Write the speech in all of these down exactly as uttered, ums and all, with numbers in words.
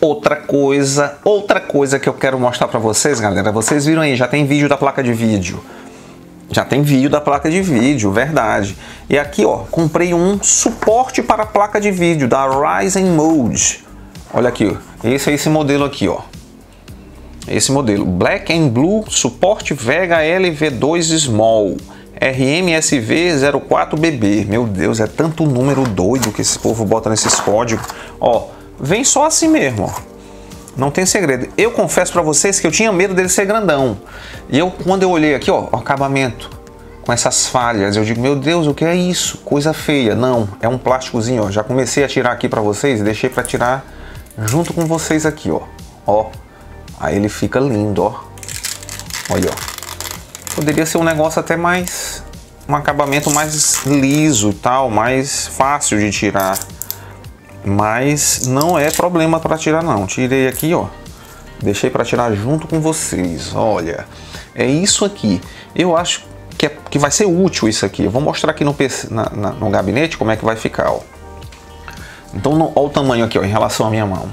Outra coisa, outra coisa que eu quero mostrar pra vocês, galera, vocês viram aí, já tem vídeo da placa de vídeo. Já tem vídeo da placa de vídeo, verdade. E aqui, ó, comprei um suporte para a placa de vídeo da Rise Mode. Olha aqui, ó. Esse é esse modelo aqui, ó. Esse modelo, Black and Blue, Suporte Vega L V dois Small R M S V zero quatro B B. Meu Deus, é tanto número doido que esse povo bota nesses códigos. Ó, vem só assim mesmo, ó. Não tem segredo. Eu confesso pra vocês que eu tinha medo dele ser grandão. E eu, quando eu olhei aqui, ó, o acabamento com essas falhas, eu digo, meu Deus, o que é isso? Coisa feia. Não, é um plásticozinho, ó. Já comecei a tirar aqui pra vocês, deixei pra tirar junto com vocês aqui, ó. Ó, aí ele fica lindo, ó. Olha, ó. Poderia ser um negócio até mais... um acabamento mais liso e tal, mais fácil de tirar. Mas não é problema para tirar não, tirei aqui, ó, deixei para tirar junto com vocês, olha, é isso aqui, eu acho que, é, que vai ser útil isso aqui, eu vou mostrar aqui no, P C, na, na, no gabinete como é que vai ficar, ó, então, no, ó o tamanho aqui, ó, em relação à minha mão,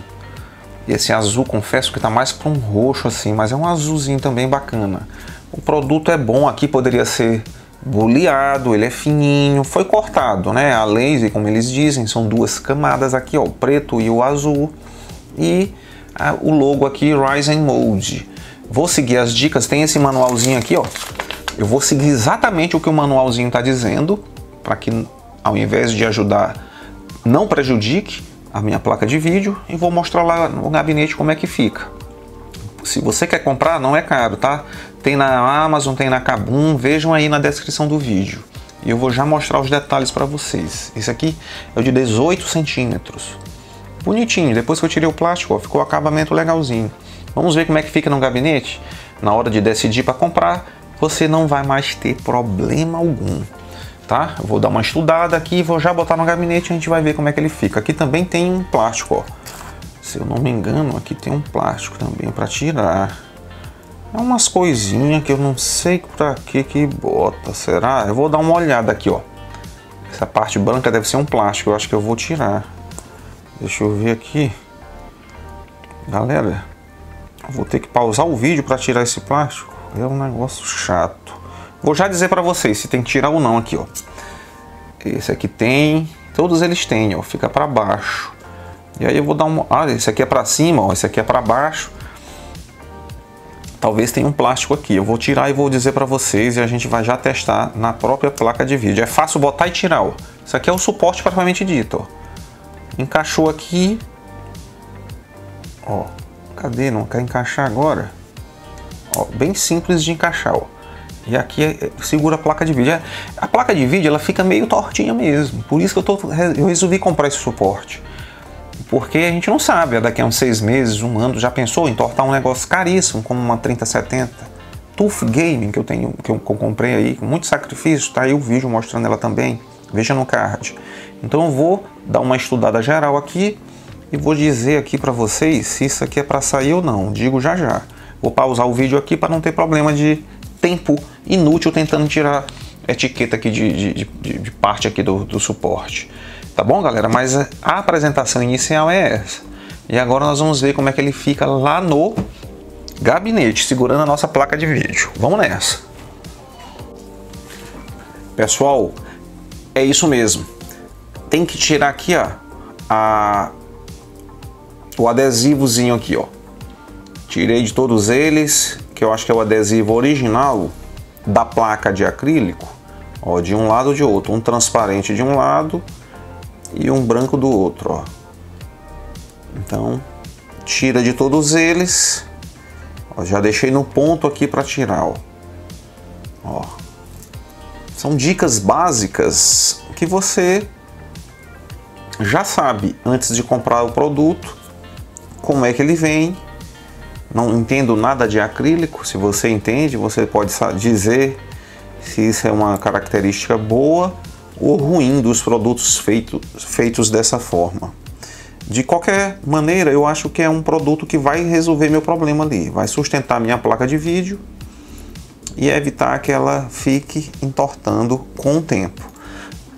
esse azul, confesso que tá mais para um roxo assim, mas é um azulzinho também bacana, o produto é bom, aqui poderia ser boleado, ele é fininho, foi cortado, né? A laser, como eles dizem, são duas camadas aqui, ó, o preto e o azul, e a, o logo aqui, Rise Mode. Vou seguir as dicas, tem esse manualzinho aqui, ó. Eu vou seguir exatamente o que o manualzinho tá dizendo, para que ao invés de ajudar, não prejudique a minha placa de vídeo, e vou mostrar lá no gabinete como é que fica. Se você quer comprar, não é caro, tá? Tem na Amazon, tem na Kabum, vejam aí na descrição do vídeo. E eu vou já mostrar os detalhes para vocês. Esse aqui é o de dezoito centímetros. Bonitinho, depois que eu tirei o plástico, ó, ficou o acabamento legalzinho. Vamos ver como é que fica no gabinete? Na hora de decidir para comprar, você não vai mais ter problema algum, tá? Eu vou dar uma estudada aqui e vou já botar no gabinete e a gente vai ver como é que ele fica. Aqui também tem um plástico, ó. Se eu não me engano, aqui tem um plástico também para tirar. É umas coisinhas que eu não sei para que que bota. Será? Eu vou dar uma olhada aqui, ó. Essa parte branca deve ser um plástico. Eu acho que eu vou tirar. Deixa eu ver aqui. Galera, eu vou ter que pausar o vídeo para tirar esse plástico. É um negócio chato. Vou já dizer para vocês se tem que tirar ou não aqui, ó. Esse aqui tem. Todos eles têm, ó. Fica para baixo. E aí eu vou dar uma... Ah, esse aqui é para cima, ó. Esse aqui é para baixo. Talvez tenha um plástico aqui. Eu vou tirar e vou dizer para vocês. E a gente vai já testar na própria placa de vídeo. É fácil botar e tirar, ó. Isso aqui é o suporte propriamente dito, ó. Encaixou aqui. Ó. Cadê? Não quer encaixar agora? Ó, bem simples de encaixar, ó. E aqui é, segura a placa de vídeo. A placa de vídeo, ela fica meio tortinha mesmo. Por isso que eu, tô, eu resolvi comprar esse suporte. Porque a gente não sabe, daqui a uns seis meses, um ano, já pensou em tortar um negócio caríssimo, como uma trinta setenta? T U F Gaming, que eu, tenho, que eu comprei aí, com muito sacrifício, tá aí o vídeo mostrando ela também, veja no card. Então eu vou dar uma estudada geral aqui, e vou dizer aqui pra vocês se isso aqui é pra sair ou não, digo já já. Vou pausar o vídeo aqui pra não ter problema de tempo inútil tentando tirar etiqueta aqui de, de, de, de parte aqui do, do suporte. Tá bom, galera? Mas a apresentação inicial é essa. E agora nós vamos ver como é que ele fica lá no gabinete, segurando a nossa placa de vídeo. Vamos nessa. Pessoal, é isso mesmo. Tem que tirar aqui, ó, a... o adesivozinho aqui, ó. Tirei de todos eles, que eu acho que é o adesivo original da placa de acrílico. Ó, de um lado ou de outro. Um transparente de um lado... e um branco do outro, ó. Então, tira de todos eles. Ó, já deixei no ponto aqui para tirar, ó. Ó. São dicas básicas que você já sabe antes de comprar o produto, como é que ele vem. Não entendo nada de acrílico. Se você entende, você pode dizer se isso é uma característica boa ou ruim dos produtos feito, feitos dessa forma. De qualquer maneira, eu acho que é um produto que vai resolver meu problema ali, vai sustentar minha placa de vídeo e evitar que ela fique entortando com o tempo.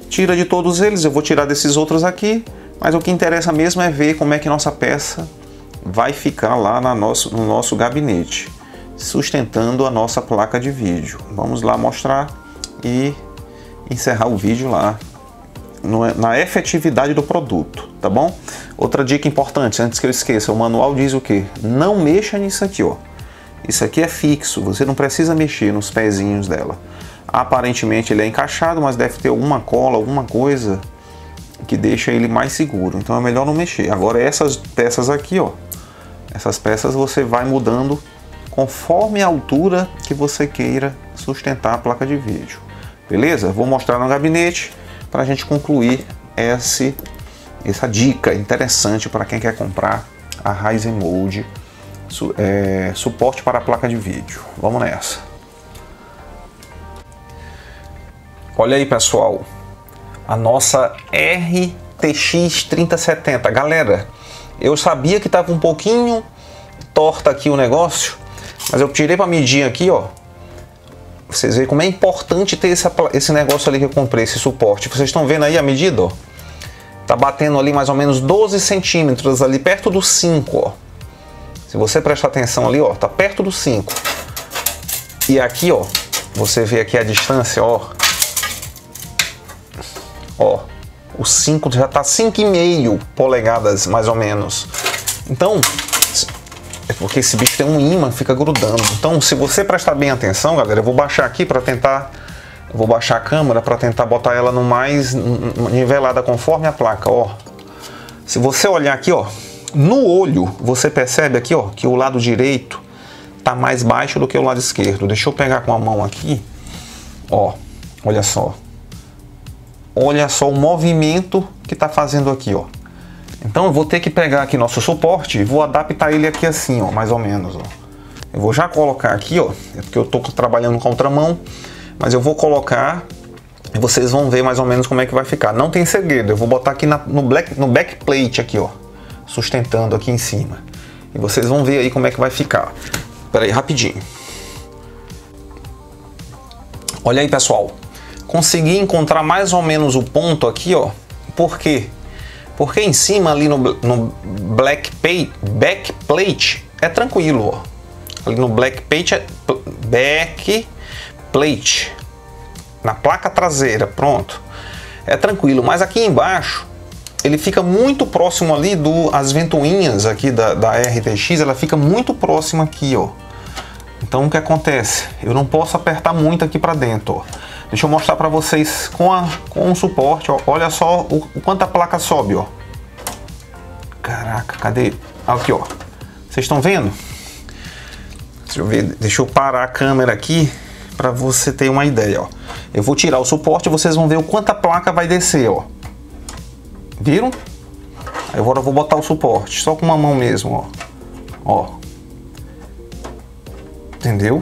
Tira de todos eles, eu vou tirar desses outros aqui, mas o que interessa mesmo é ver como é que nossa peça vai ficar lá na nosso, no nosso gabinete, sustentando a nossa placa de vídeo. Vamos lá mostrar e encerrar o vídeo lá na efetividade do produto, tá bom? Outra dica importante, antes que eu esqueça, o manual diz o que? Não mexa nisso aqui, ó. Isso aqui é fixo, você não precisa mexer nos pezinhos dela. Aparentemente ele é encaixado, mas deve ter alguma cola, alguma coisa que deixa ele mais seguro. Então é melhor não mexer. Agora essas peças aqui, ó, essas peças você vai mudando conforme a altura que você queira sustentar a placa de vídeo. Beleza? Vou mostrar no gabinete para a gente concluir esse, essa dica interessante para quem quer comprar a Rise Mode. Su é, suporte para a placa de vídeo. Vamos nessa. Olha aí, pessoal, a nossa R T X trinta setenta. Galera, eu sabia que estava um pouquinho torta aqui o negócio, mas eu tirei para medir aqui, ó. Vocês veem como é importante ter esse, esse negócio ali que eu comprei, esse suporte. Vocês estão vendo aí a medida, ó? Tá batendo ali mais ou menos doze centímetros, ali perto do cinco, ó. Se você prestar atenção ali, ó, tá perto do cinco. E aqui, ó, você vê aqui a distância, ó. Ó, o cinco já tá cinco e meio polegadas, mais ou menos. Então, é porque esse bicho tem um ímã, fica grudando. Então, se você prestar bem atenção, galera, eu vou baixar aqui para tentar... Eu vou baixar a câmera para tentar botar ela no mais nivelada conforme a placa, ó. Se você olhar aqui, ó, no olho, você percebe aqui, ó, que o lado direito tá mais baixo do que o lado esquerdo. Deixa eu pegar com a mão aqui, ó, olha só. Olha só o movimento que tá fazendo aqui, ó. Então eu vou ter que pegar aqui nosso suporte e vou adaptar ele aqui assim, ó, mais ou menos, ó. Eu vou já colocar aqui, ó, é porque eu tô trabalhando com a outra mão, mas eu vou colocar e vocês vão ver mais ou menos como é que vai ficar. Não tem segredo, eu vou botar aqui na, no, black, no back plate aqui, ó. Sustentando aqui em cima. E vocês vão ver aí como é que vai ficar. Pera aí, rapidinho. Olha aí, pessoal. Consegui encontrar mais ou menos o ponto aqui, ó. Por quê? Porque em cima ali no, no black plate, back plate é tranquilo, ó. Ali no black plate é back plate. Na placa traseira, pronto. É tranquilo, mas aqui embaixo ele fica muito próximo ali do as ventoinhas aqui da, da R T X, ela fica muito próxima aqui, ó. Então o que acontece? Eu não posso apertar muito aqui para dentro, ó. Deixa eu mostrar para vocês com a com o suporte, ó. Olha só o, o quanto a placa sobe, ó. Caraca, cadê? Aqui, ó. Vocês estão vendo? Deixa eu ver, deixa eu parar a câmera aqui para você ter uma ideia, ó. Eu vou tirar o suporte e vocês vão ver o quanto a placa vai descer, ó. Viram? Agora eu vou botar o suporte, só com uma mão mesmo, ó. Ó. Entendeu?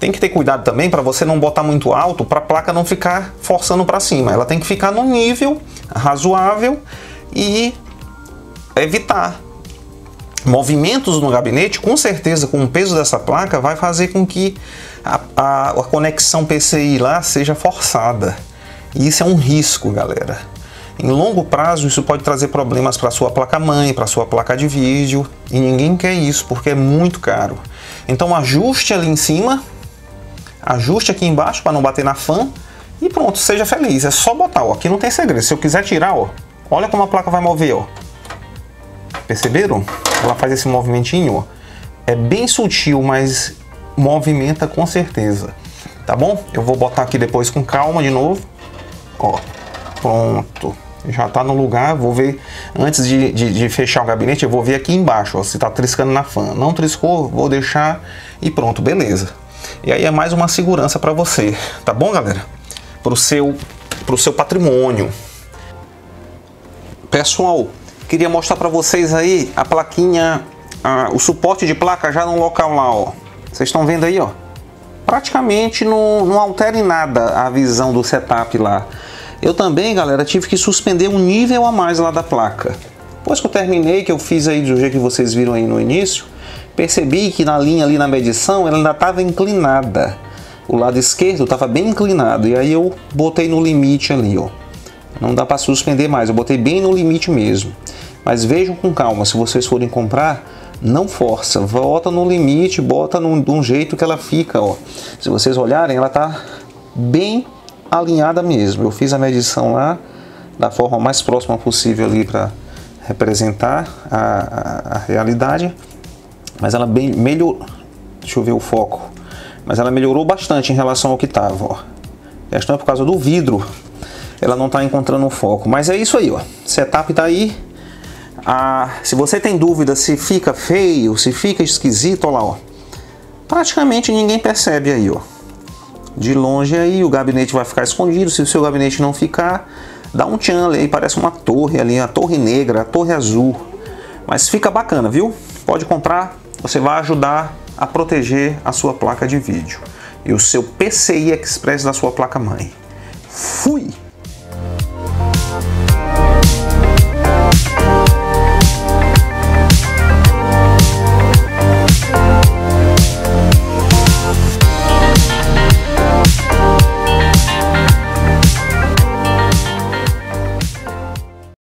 Tem que ter cuidado também para você não botar muito alto, para a placa não ficar forçando para cima. Ela tem que ficar no nível razoável e evitar movimentos no gabinete. Com certeza, com o peso dessa placa, vai fazer com que a, a, a conexão P C I lá seja forçada. E isso é um risco, galera. Em longo prazo, isso pode trazer problemas para sua placa-mãe, para sua placa de vídeo, e ninguém quer isso, porque é muito caro. Então ajuste ali em cima, ajuste aqui embaixo para não bater na fan, e pronto, seja feliz. É só botar, ó, aqui não tem segredo. Se eu quiser tirar, ó, olha como a placa vai mover, ó. Perceberam? Ela faz esse movimentinho, ó. É bem sutil, mas movimenta com certeza. Tá bom? Eu vou botar aqui depois com calma de novo, ó. Pronto. Já está no lugar. Vou ver, antes de, de, de fechar o gabinete, eu vou ver aqui embaixo, ó, se está triscando na fan. Não triscou, vou deixar e pronto, beleza. E aí é mais uma segurança para você, tá bom, galera? Para o seu, pro seu patrimônio. Pessoal, queria mostrar para vocês aí a plaquinha, a, o suporte de placa já no local lá, ó. Vocês estão vendo aí, ó? Praticamente não, não altera em nada a visão do setup lá. Eu também, galera, tive que suspender um nível a mais lá da placa. Depois que eu terminei, que eu fiz aí do jeito que vocês viram aí no início, percebi que na linha ali na medição ela ainda estava inclinada. O lado esquerdo estava bem inclinado, e aí eu botei no limite ali, ó. Não dá para suspender mais, eu botei bem no limite mesmo. mas vejam com calma, se vocês forem comprar, não força, volta no limite, bota num, de um jeito que ela fica, ó. Se vocês olharem, ela tá bem alinhada mesmo. Eu fiz a medição lá da forma mais próxima possível ali para representar a, a, a realidade, mas ela bem melhorou. Deixa eu ver o foco, mas ela melhorou bastante em relação ao que tava, ó. A questão é por causa do vidro, ela não tá encontrando o foco, mas é isso aí, ó. Setup tá aí. Ah, se você tem dúvida se fica feio, se fica esquisito, olha lá, ó. Praticamente ninguém percebe aí, ó. De longe aí o gabinete vai ficar escondido. Se o seu gabinete não ficar, dá um tchan aí, parece uma torre ali, a torre negra, a torre azul. Mas fica bacana, viu? Pode comprar, você vai ajudar a proteger a sua placa de vídeo e o seu P C I Express da sua placa-mãe. Fui!